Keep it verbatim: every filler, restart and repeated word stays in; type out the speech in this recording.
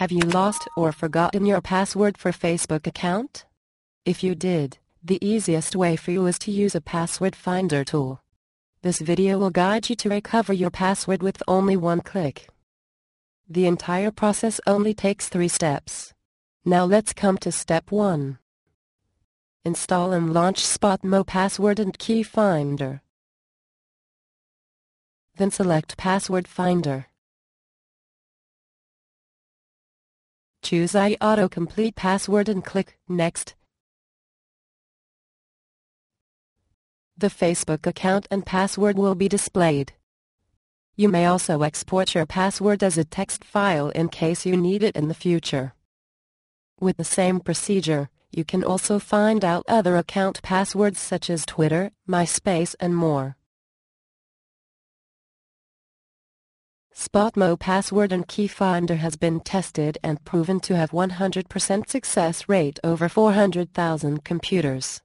Have you lost or forgotten your password for Facebook account? If you did, the easiest way for you is to use a password finder tool. This video will guide you to recover your password with only one click. The entire process only takes three steps. Now let's come to step one. Install and launch Spotmau Password and Key Finder. Then select Password Finder. Choose I E Auto Complete Password and click Next. The Facebook account and password will be displayed. You may also export your password as a text file in case you need it in the future. With the same procedure, you can also find out other account passwords such as Twitter, My Space and more. Spotmau Password and Key Finder has been tested and proven to have one hundred percent success rate over four hundred thousand computers.